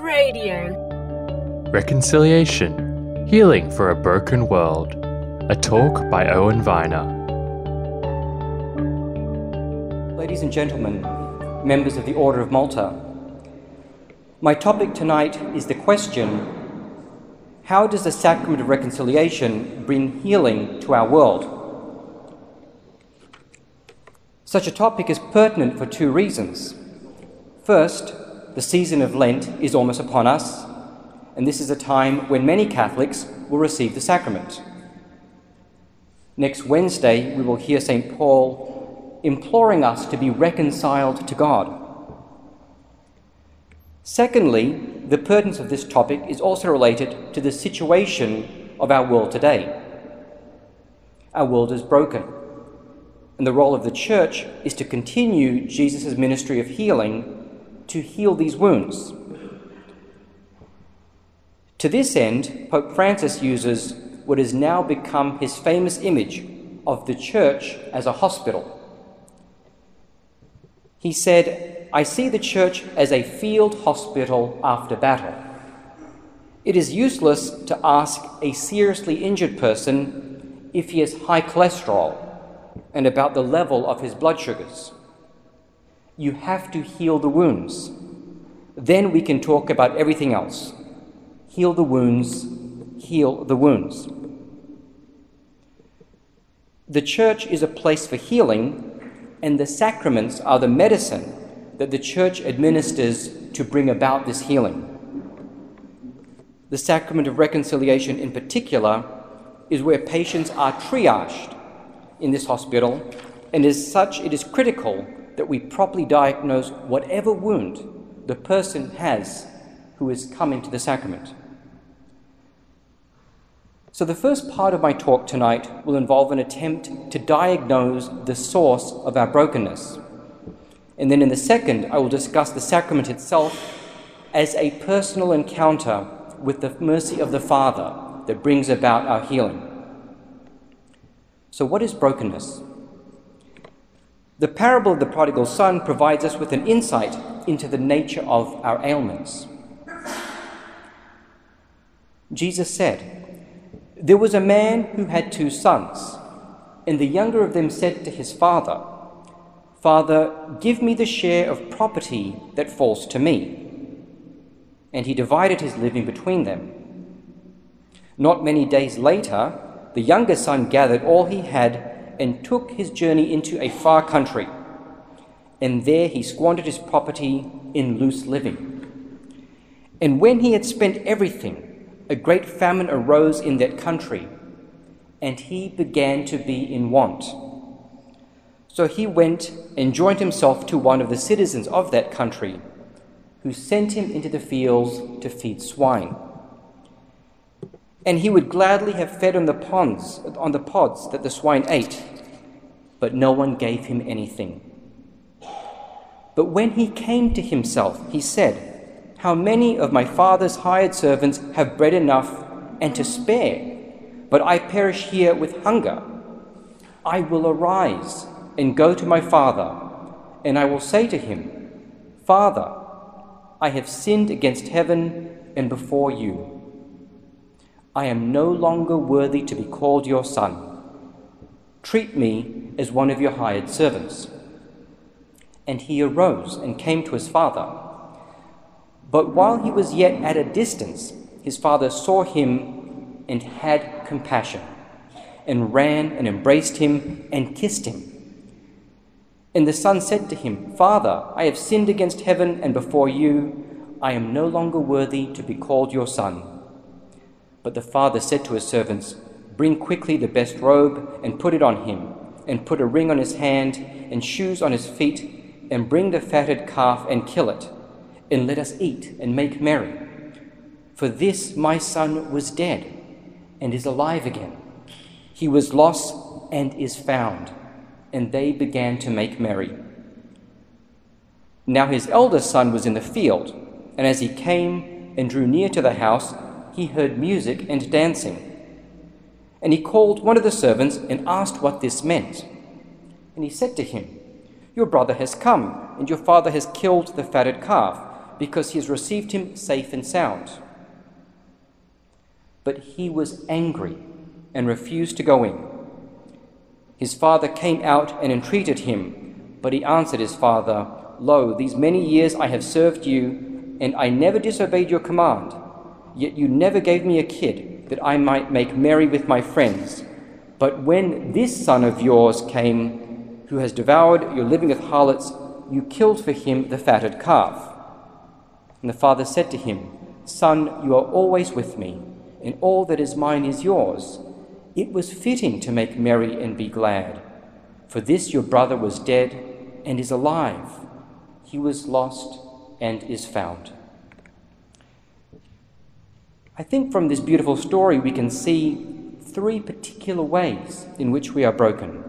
Radio. Reconciliation, Healing for a Broken World. A talk by Owen Vyner. Ladies and gentlemen, members of the Order of Malta, my topic tonight is the question, how does the Sacrament of Reconciliation bring healing to our world? Such a topic is pertinent for two reasons. First, the season of Lent is almost upon us, and this is a time when many Catholics will receive the sacrament. Next Wednesday, we will hear St. Paul imploring us to be reconciled to God. Secondly, the pertinence of this topic is also related to the situation of our world today. Our world is broken. And the role of the Church is to continue Jesus' ministry of healing, to heal these wounds. To this end, Pope Francis uses what has now become his famous image of the Church as a hospital. He said, "I see the Church as a field hospital after battle. It is useless to ask a seriously injured person if he has high cholesterol and about the level of his blood sugars. You have to heal the wounds. Then we can talk about everything else. Heal the wounds, heal the wounds." The Church is a place for healing, and the sacraments are the medicine that the Church administers to bring about this healing. The Sacrament of Reconciliation in particular is where patients are triaged in this hospital, and as such it is critical that we properly diagnose whatever wound the person has who is coming to the sacrament. So the first part of my talk tonight will involve an attempt to diagnose the source of our brokenness. And then in the second, I will discuss the sacrament itself as a personal encounter with the mercy of the Father that brings about our healing. So what is brokenness? The parable of the prodigal son provides us with an insight into the nature of our ailments. Jesus said, "There was a man who had two sons, and the younger of them said to his father, 'Father, give me the share of property that falls to me.' And he divided his living between them. Not many days later, the younger son gathered all he had and took his journey into a far country, and there he squandered his property in loose living. And when he had spent everything, a great famine arose in that country, and he began to be in want. So he went and joined himself to one of the citizens of that country, who sent him into the fields to feed swine. And he would gladly have fed on the pods that the swine ate, but no one gave him anything. But when he came to himself, he said, 'How many of my father's hired servants have bread enough and to spare, but I perish here with hunger. I will arise and go to my father, and I will say to him, Father, I have sinned against heaven and before you. I am no longer worthy to be called your son. Treat me as one of your hired servants.' And he arose and came to his father. But while he was yet at a distance, his father saw him and had compassion, and ran and embraced him and kissed him. And the son said to him, 'Father, I have sinned against heaven and before you. I am no longer worthy to be called your son.' But the father said to his servants, 'Bring quickly the best robe and put it on him, and put a ring on his hand and shoes on his feet, and bring the fatted calf and kill it, and let us eat and make merry. For this my son was dead and is alive again. He was lost and is found.' And they began to make merry. Now his eldest son was in the field, and as he came and drew near to the house, he heard music and dancing. And he called one of the servants and asked what this meant. And he said to him, 'Your brother has come, and your father has killed the fatted calf because he has received him safe and sound. But he was angry and refused to go in. His father came out and entreated him, but he answered his father, 'Lo, these many years I have served you, and I never disobeyed your command, yet you never gave me a kid that I might make merry with my friends. But when this son of yours came, who has devoured your living with harlots, you killed for him the fatted calf.' And the father said to him, 'Son, you are always with me, and all that is mine is yours. It was fitting to make merry and be glad, for this your brother was dead and is alive. He was lost and is found.'" I think from this beautiful story we can see three particular ways in which we are broken.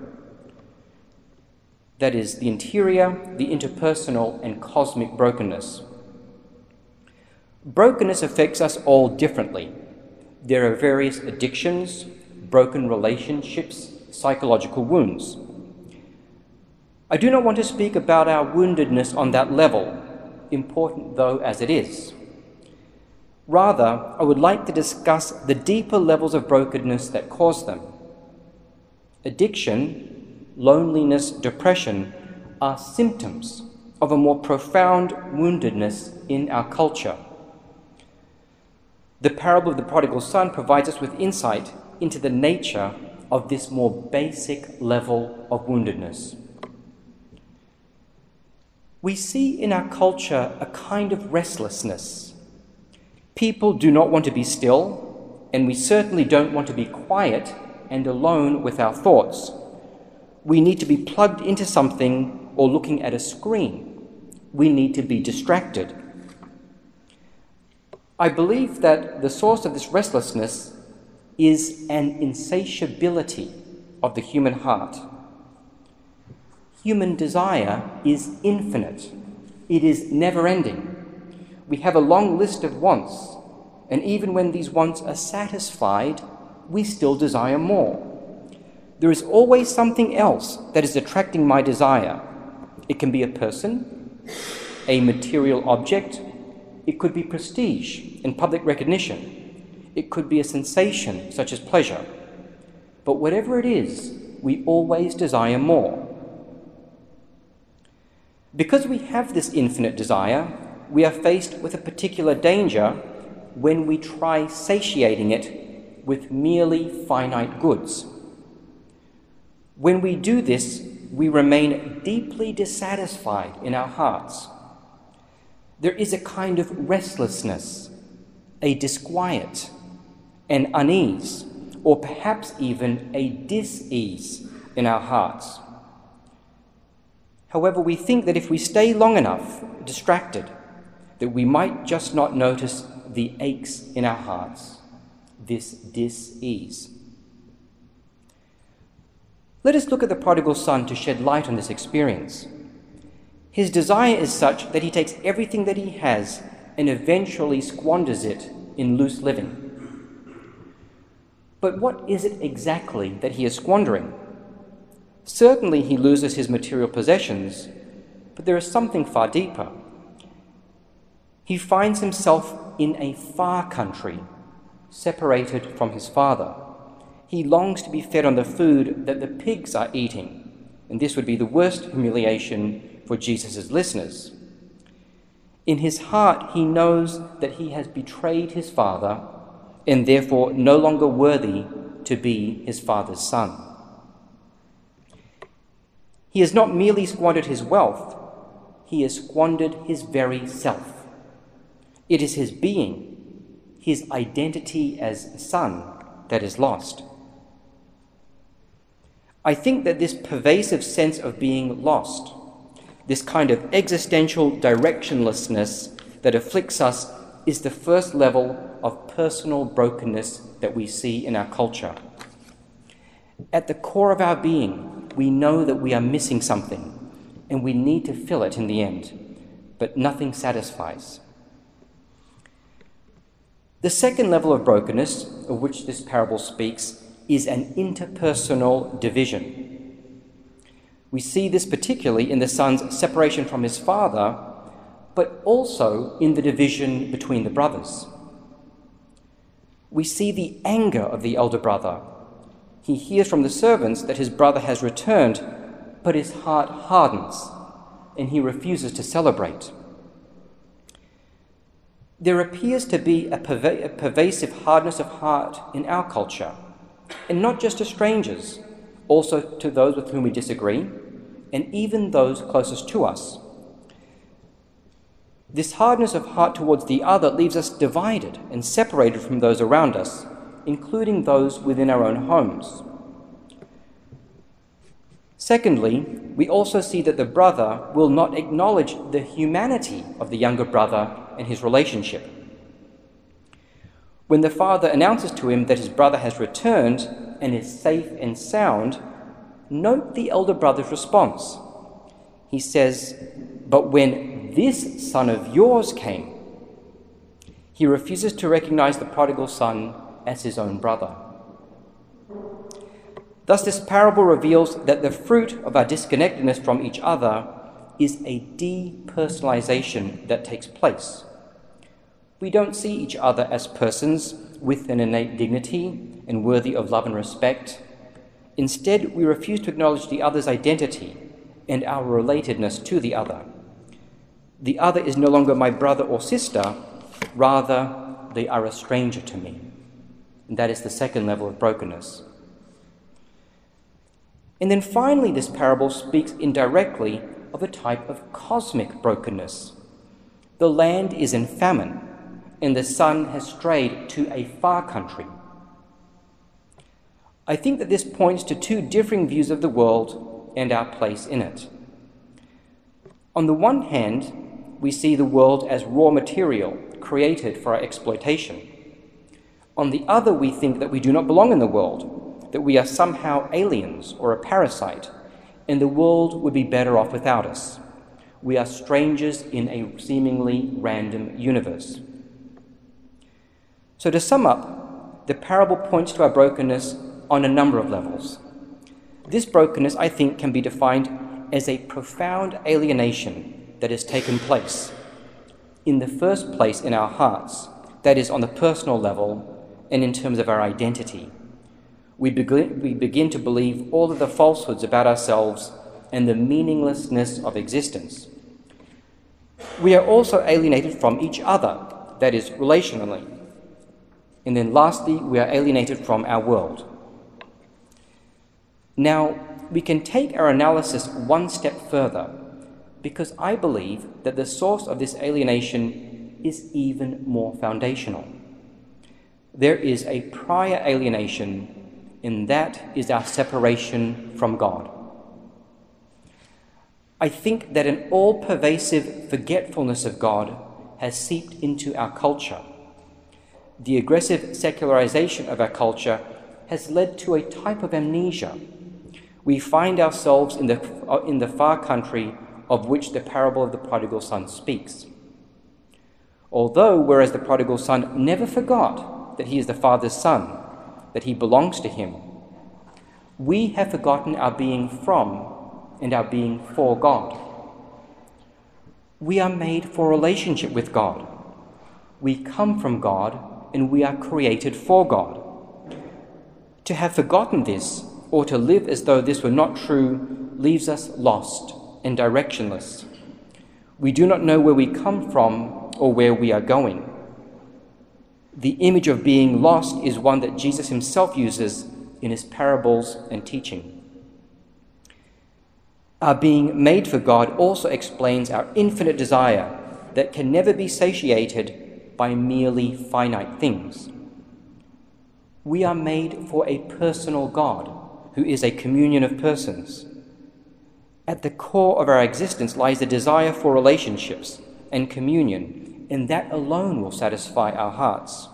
That is, the interior, the interpersonal, and cosmic brokenness. Brokenness affects us all differently. There are various addictions, broken relationships, psychological wounds. I do not want to speak about our woundedness on that level, important though as it is. Rather, I would like to discuss the deeper levels of brokenness that cause them. Addiction, loneliness, depression are symptoms of a more profound woundedness in our culture. The Parable of the Prodigal Son provides us with insight into the nature of this more basic level of woundedness. We see in our culture a kind of restlessness. People do not want to be still, and we certainly don't want to be quiet and alone with our thoughts. We need to be plugged into something or looking at a screen. We need to be distracted. I believe that the source of this restlessness is an insatiability of the human heart. Human desire is infinite. It is never-ending. We have a long list of wants, and even when these wants are satisfied, we still desire more. There is always something else that is attracting my desire. It can be a person, a material object. It could be prestige and public recognition. It could be a sensation, such as pleasure. But whatever it is, we always desire more. Because we have this infinite desire, we are faced with a particular danger when we try satiating it with merely finite goods. When we do this, we remain deeply dissatisfied in our hearts. There is a kind of restlessness, a disquiet, an unease, or perhaps even a dis-ease in our hearts. However, we think that if we stay long enough distracted, that we might just not notice the aches in our hearts, this dis-ease. Let us look at the prodigal son to shed light on this experience. His desire is such that he takes everything that he has and eventually squanders it in loose living. But what is it exactly that he is squandering? Certainly he loses his material possessions, but there is something far deeper. He finds himself in a far country, separated from his father. He longs to be fed on the food that the pigs are eating, and this would be the worst humiliation for Jesus' listeners. In his heart, he knows that he has betrayed his father and therefore no longer worthy to be his father's son. He has not merely squandered his wealth, he has squandered his very self. It is his being, his identity as son, that is lost. I think that this pervasive sense of being lost, this kind of existential directionlessness that afflicts us, is the first level of personal brokenness that we see in our culture. At the core of our being, we know that we are missing something, and we need to fill it in the end, but nothing satisfies. The second level of brokenness, of which this parable speaks, is an interpersonal division. We see this particularly in the son's separation from his father, but also in the division between the brothers. We see the anger of the elder brother. He hears from the servants that his brother has returned, but his heart hardens, and he refuses to celebrate. There appears to be a pervasive hardness of heart in our culture, and not just to strangers, also to those with whom we disagree, and even those closest to us. This hardness of heart towards the other leaves us divided and separated from those around us, including those within our own homes. Secondly, we also see that the brother will not acknowledge the humanity of the younger brother and his relationship. When the father announces to him that his brother has returned and is safe and sound, note the elder brother's response. He says, "But when this son of yours came," he refuses to recognize the prodigal son as his own brother. Thus, this parable reveals that the fruit of our disconnectedness from each other is a depersonalization that takes place. We don't see each other as persons with an innate dignity and worthy of love and respect. Instead, we refuse to acknowledge the other's identity and our relatedness to the other. The other is no longer my brother or sister, rather they are a stranger to me. And that is the second level of brokenness. And then finally, this parable speaks indirectly of a type of cosmic brokenness. The land is in famine, and the son has strayed to a far country. I think that this points to two differing views of the world and our place in it. On the one hand, we see the world as raw material created for our exploitation. On the other, we think that we do not belong in the world, that we are somehow aliens or a parasite, and the world would be better off without us. We are strangers in a seemingly random universe. So to sum up, the parable points to our brokenness on a number of levels. This brokenness, I think, can be defined as a profound alienation that has taken place, in the first place in our hearts, that is on the personal level and in terms of our identity. We begin to believe all of the falsehoods about ourselves and the meaninglessness of existence. We are also alienated from each other, that is, relationally. And then lastly, we are alienated from our world. Now, we can take our analysis one step further, because I believe that the source of this alienation is even more foundational. There is a prior alienation, and that is our separation from God. I think that an all-pervasive forgetfulness of God has seeped into our culture. The aggressive secularization of our culture has led to a type of amnesia. We find ourselves in the far country of which the parable of the prodigal son speaks. Although, whereas the prodigal son never forgot that he is the father's son, that he belongs to him, we have forgotten our being from and our being for God. We are made for relationship with God. We come from God, and we are created for God. To have forgotten this, or to live as though this were not true, leaves us lost and directionless. We do not know where we come from or where we are going. The image of being lost is one that Jesus himself uses in his parables and teaching. Our being made for God also explains our infinite desire that can never be satiated by merely finite things. We are made for a personal God, who is a communion of persons. At the core of our existence lies the desire for relationships and communion, and that alone will satisfy our hearts.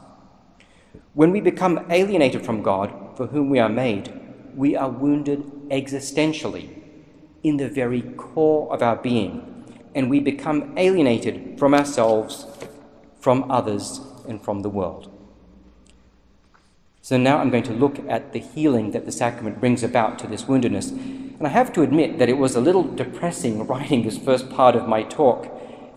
When we become alienated from God, for whom we are made, we are wounded existentially, in the very core of our being, and we become alienated from ourselves, from others, and from the world. So now I'm going to look at the healing that the sacrament brings about to this woundedness. And I have to admit that it was a little depressing writing this first part of my talk,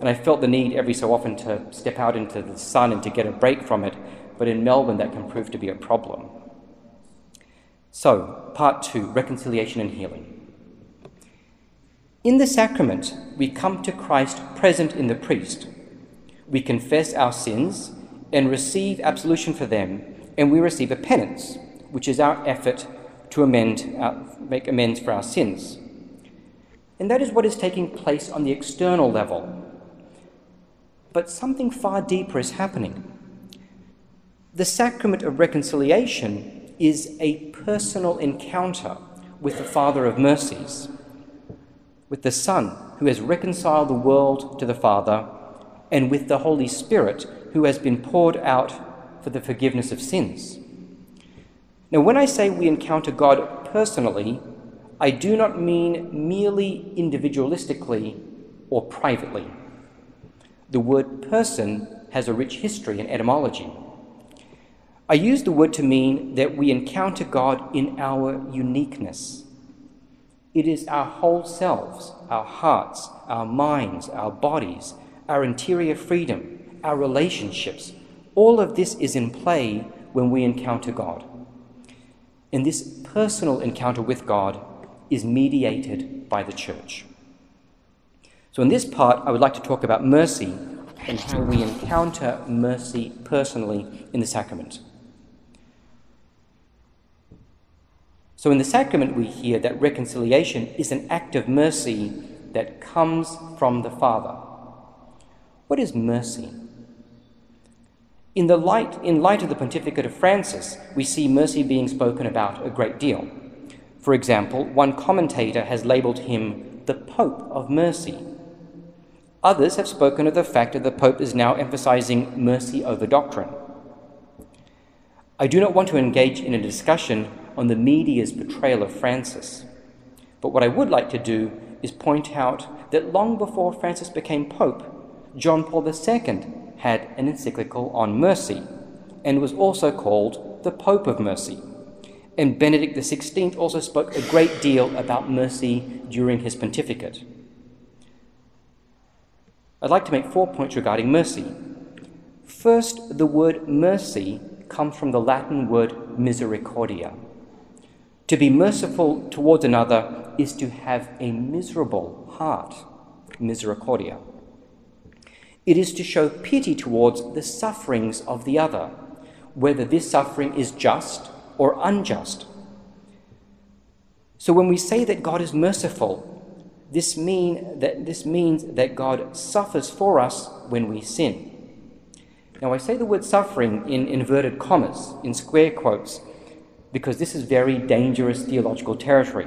and I felt the need every so often to step out into the sun and to get a break from it, but in Melbourne that can prove to be a problem. So, part two, reconciliation and healing. In the sacrament, we come to Christ present in the priest. We confess our sins and receive absolution for them, and we receive a penance, which is our effort to make amends for our sins. And that is what is taking place on the external level. But something far deeper is happening. The sacrament of reconciliation is a personal encounter with the Father of mercies, with the Son, who has reconciled the world to the Father, and with the Holy Spirit, who has been poured out for the forgiveness of sins. Now, when I say we encounter God personally, I do not mean merely individualistically or privately. The word person has a rich history and etymology. I use the word to mean that we encounter God in our uniqueness. It is our whole selves, our hearts, our minds, our bodies, our interior freedom, our relationships. All of this is in play when we encounter God. And this personal encounter with God is mediated by the Church. So in this part, I would like to talk about mercy and how we encounter mercy personally in the sacrament. So in the sacrament, we hear that reconciliation is an act of mercy that comes from the Father. What is mercy? In light of the pontificate of Francis, we see mercy being spoken about a great deal. For example, one commentator has labelled him the Pope of Mercy. Others have spoken of the fact that the Pope is now emphasising mercy over doctrine. I do not want to engage in a discussion on the media's portrayal of Francis. But what I would like to do is point out that long before Francis became Pope, John Paul II had an encyclical on mercy and was also called the Pope of Mercy. And Benedict XVI also spoke a great deal about mercy during his pontificate. I'd like to make 4 points regarding mercy. First, the word mercy comes from the Latin word misericordia. To be merciful towards another is to have a miserable heart, misericordia. It is to show pity towards the sufferings of the other, whether this suffering is just or unjust. So when we say that God is merciful, this means that God suffers for us when we sin. Now I say the word suffering in inverted commas, in square quotes, because this is very dangerous theological territory.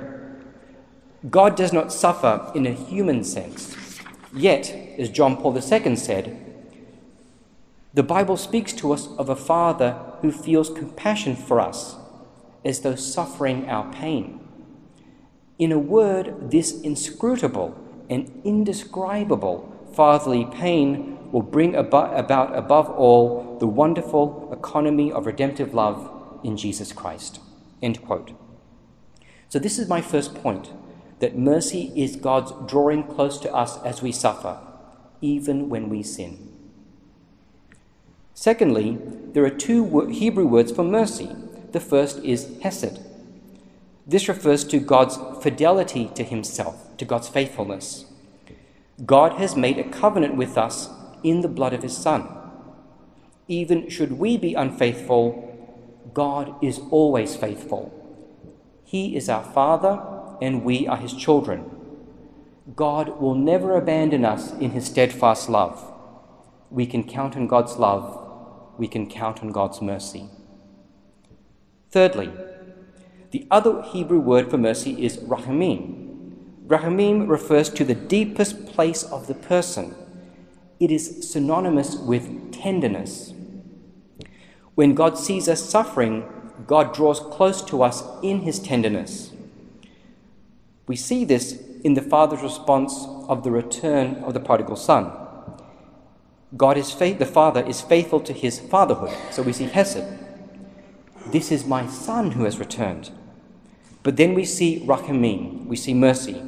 God does not suffer in a human sense. Yet, as John Paul II said, the Bible speaks to us of a Father who feels compassion for us, as though suffering our pain. In a word, this inscrutable and indescribable fatherly pain will bring about, above all, the wonderful economy of redemptive love in Jesus Christ." End quote. So this is my first point, that mercy is God's drawing close to us as we suffer, even when we sin. Secondly, there are two Hebrew words for mercy. The first is hesed. This refers to God's fidelity to himself, to God's faithfulness. God has made a covenant with us in the blood of his Son. Even should we be unfaithful, God is always faithful. He is our Father, and we are his children. God will never abandon us in his steadfast love. We can count on God's love. We can count on God's mercy. Thirdly, the other Hebrew word for mercy is rachamim. Rachamim refers to the deepest place of the person. It is synonymous with tenderness. When God sees us suffering, God draws close to us in his tenderness. We see this in the Father's response of the return of the prodigal son. The Father is faithful to his fatherhood, so we see hesed. This is my son who has returned. But then we see rachamim, we see mercy,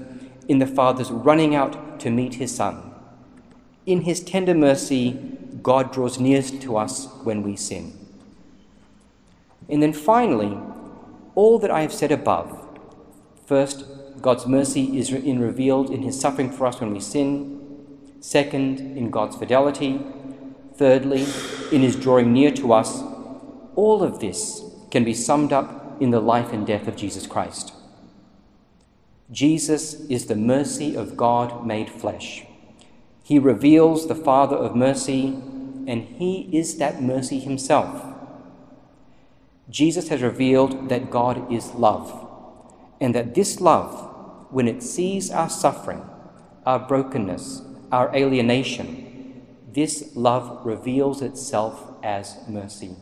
in the Father's running out to meet his son. In his tender mercy, God draws near to us when we sin. And then finally, all that I have said above, first, God's mercy is revealed in his suffering for us when we sin, second, in God's fidelity, thirdly, in his drawing near to us, all of this can be summed up in the life and death of Jesus Christ. Jesus is the mercy of God made flesh. He reveals the Father of mercy, and he is that mercy himself. Jesus has revealed that God is love, and that this love, when it sees our suffering, our brokenness, our alienation, this love reveals itself as mercy.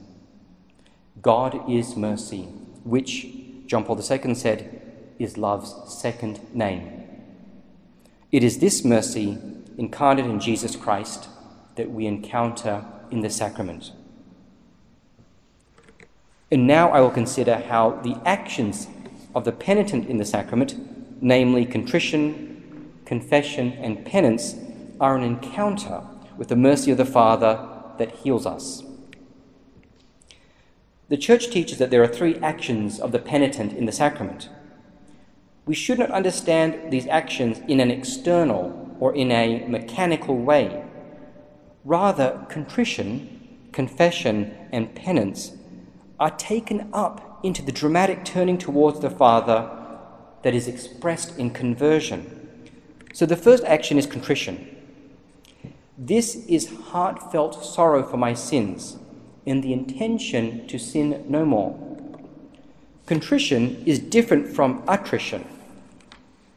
God is mercy, which John Paul II said is love's second name. It is this mercy incarnate in Jesus Christ that we encounter in the sacrament. And now I will consider how the actions of the penitent in the sacrament, namely contrition, confession, and penance, are an encounter with the mercy of the Father that heals us. The Church teaches that there are three actions of the penitent in the sacrament. We should not understand these actions in an external or in a mechanical way. Rather, contrition, confession, and penance are taken up into the dramatic turning towards the Father that is expressed in conversion. So the first action is contrition. This is heartfelt sorrow for my sins and the intention to sin no more. Contrition is different from attrition.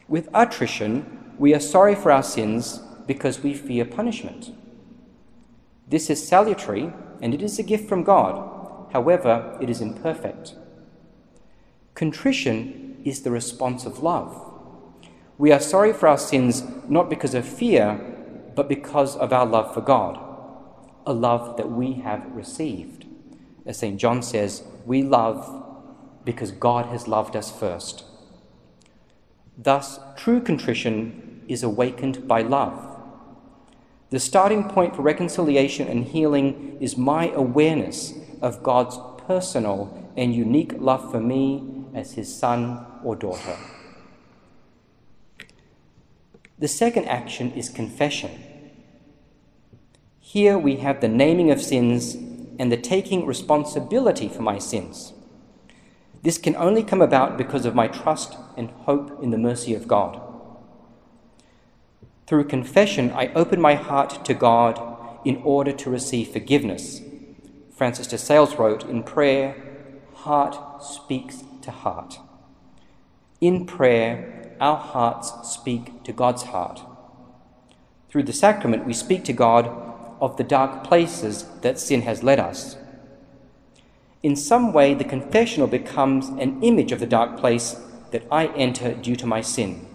With attrition, we are sorry for our sins because we fear punishment. This is salutary and it is a gift from God. However, it is imperfect. Contrition is the response of love. We are sorry for our sins not because of fear, but because of our love for God, a love that we have received. As St. John says, we love because God has loved us first. Thus, true contrition is awakened by love. The starting point for reconciliation and healing is my awareness of God's personal and unique love for me as his son or daughter. The second action is confession. Here we have the naming of sins and the taking responsibility for my sins. This can only come about because of my trust and hope in the mercy of God. Through confession, I open my heart to God in order to receive forgiveness. Francis de Sales wrote, in prayer, heart speaks to heart. In prayer, our hearts speak to God's heart. Through the sacrament, we speak to God of the dark places that sin has led us. In some way, the confessional becomes an image of the dark place that I enter due to my sin.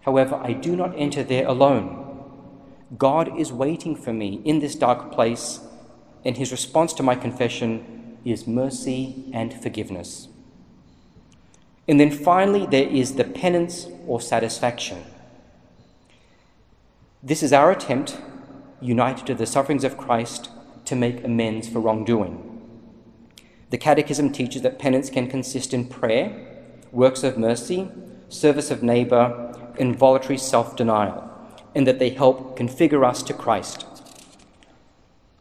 However, I do not enter there alone. God is waiting for me in this dark place, and his response to my confession is mercy and forgiveness. And then finally, there is the penance or satisfaction. This is our attempt, united to the sufferings of Christ, to make amends for wrongdoing. The Catechism teaches that penance can consist in prayer, works of mercy, service of neighbour, and voluntary self-denial, and that they help configure us to Christ.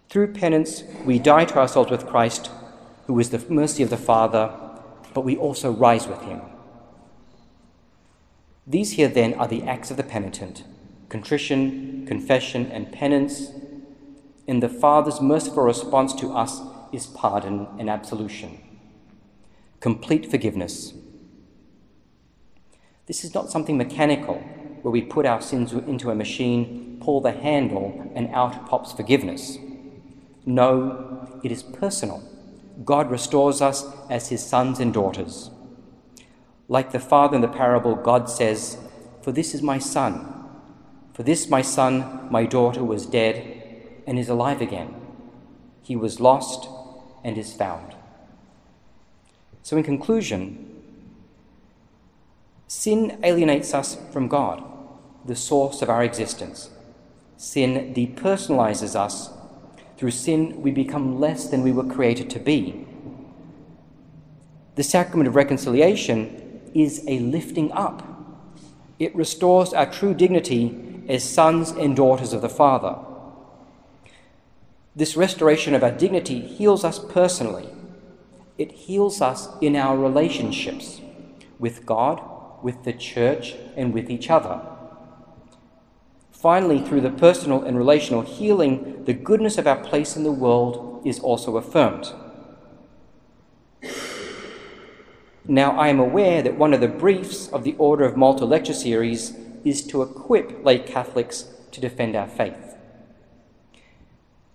Through penance, we die to ourselves with Christ, who is the mercy of the Father, but we also rise with him. These here, then, are the acts of the penitent: contrition, confession, and penance, and the Father's merciful response to us is pardon and absolution, complete forgiveness. This is not something mechanical, where we put our sins into a machine, pull the handle, and out pops forgiveness. No, it is personal. God restores us as his sons and daughters. Like the father in the parable, God says, "For this is my son. For this my son, my daughter, was dead and is alive again. He was lost and is found." So in conclusion, sin alienates us from God, the source of our existence. Sin depersonalizes us. Through sin, we become less than we were created to be. The sacrament of reconciliation is a lifting up. It restores our true dignity as sons and daughters of the Father. This restoration of our dignity heals us personally. It heals us in our relationships with God, with the Church, and with each other. Finally, through the personal and relational healing, the goodness of our place in the world is also affirmed. Now, I am aware that one of the briefs of the Order of Malta lecture series is to equip lay Catholics to defend our faith.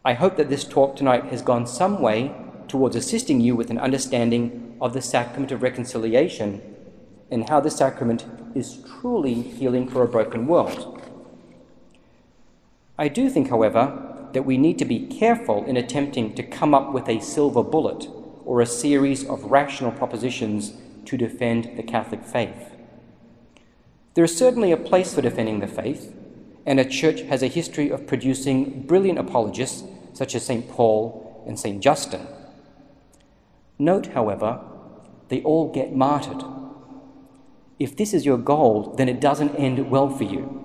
I hope that this talk tonight has gone some way towards assisting you with an understanding of the sacrament of reconciliation and how the sacrament is truly healing for a broken world. I do think, however, that we need to be careful in attempting to come up with a silver bullet or a series of rational propositions to defend the Catholic faith. There is certainly a place for defending the faith, and a church has a history of producing brilliant apologists such as St. Paul and St. Justin. Note, however, they all get martyred. If this is your goal, then it doesn't end well for you.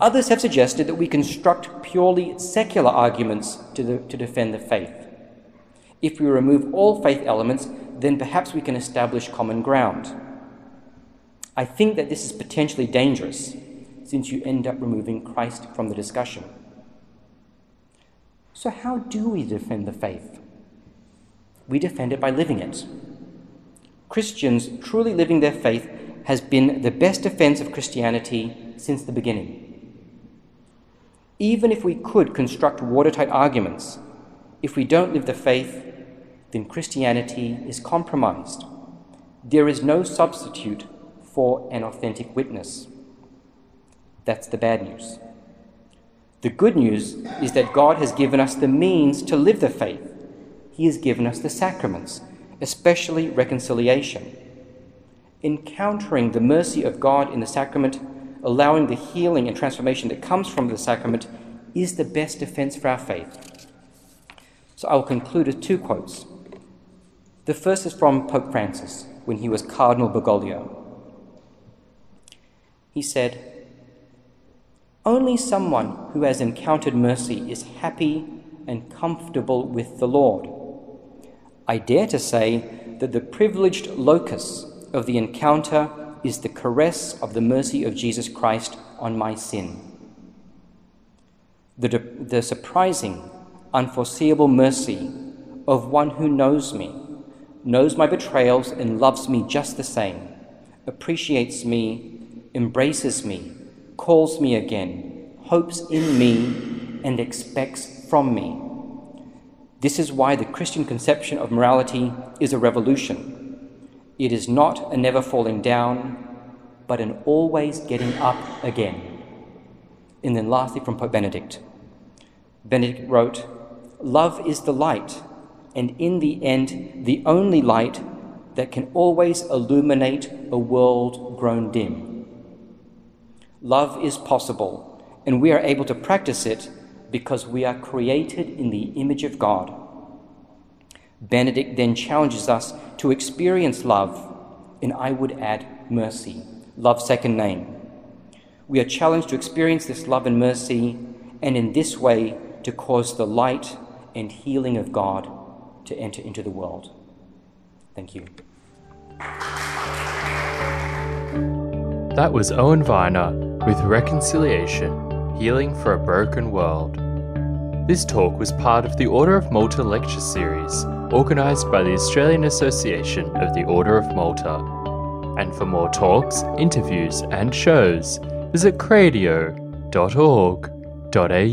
Others have suggested that we construct purely secular arguments to defend the faith. If we remove all faith elements, then perhaps we can establish common ground. I think that this is potentially dangerous, since you end up removing Christ from the discussion. So how do we defend the faith? We defend it by living it. Christians truly living their faith has been the best defense of Christianity since the beginning. Even if we could construct watertight arguments, if we don't live the faith, then Christianity is compromised. There is no substitute for an authentic witness. That's the bad news. The good news is that God has given us the means to live the faith. He has given us the sacraments, especially reconciliation. Encountering the mercy of God in the sacrament, allowing the healing and transformation that comes from the sacrament, is the best defense for our faith. So I will conclude with two quotes. The first is from Pope Francis when he was Cardinal Bergoglio. He said, "Only someone who has encountered mercy is happy and comfortable with the Lord. I dare to say that the privileged locus of the encounter is the caress of the mercy of Jesus Christ on my sin. The surprising, unforeseeable mercy of one who knows me, knows my betrayals and loves me just the same, appreciates me, embraces me, calls me again, hopes in me, and expects from me. This is why the Christian conception of morality is a revolution. It is not a never falling down, but an always getting up again." And then lastly from Pope Benedict. Benedict wrote, "Love is the light, and in the end, the only light that can always illuminate a world grown dim." Love is possible, and we are able to practice it because we are created in the image of God. Benedict then challenges us to experience love, and I would add mercy, love's second name. We are challenged to experience this love and mercy, and in this way to cause the light and healing of God to enter into the world. Thank you. That was Owen Vyner with Reconciliation, Healing for a Broken World. This talk was part of the Order of Malta lecture series, organised by the Australian Association of the Order of Malta. And for more talks, interviews and shows, visit cradio.org.au.